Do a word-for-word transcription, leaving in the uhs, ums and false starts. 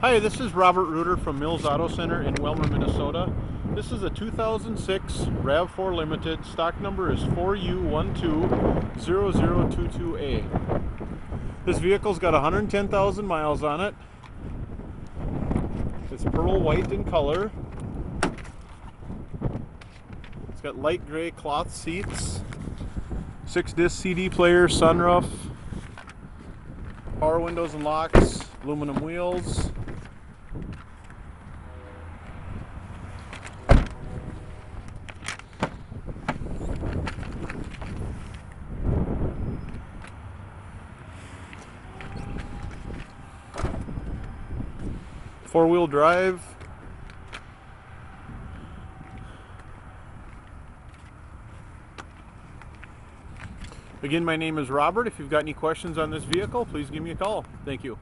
Hi, this is Robert Reuter from Mills Auto Center in Willmar, Minnesota. This is a two thousand six RAV four Limited. Stock number is four U one two zero zero two two A. This vehicle's got one hundred ten thousand miles on it. It's pearl white in color. It's got light gray cloth seats, six disc C D player, sunroof, power windows and locks, aluminum wheels. Four-wheel drive. Again, my name is Robert. If you've got any questions on this vehicle, please give me a call. Thank you.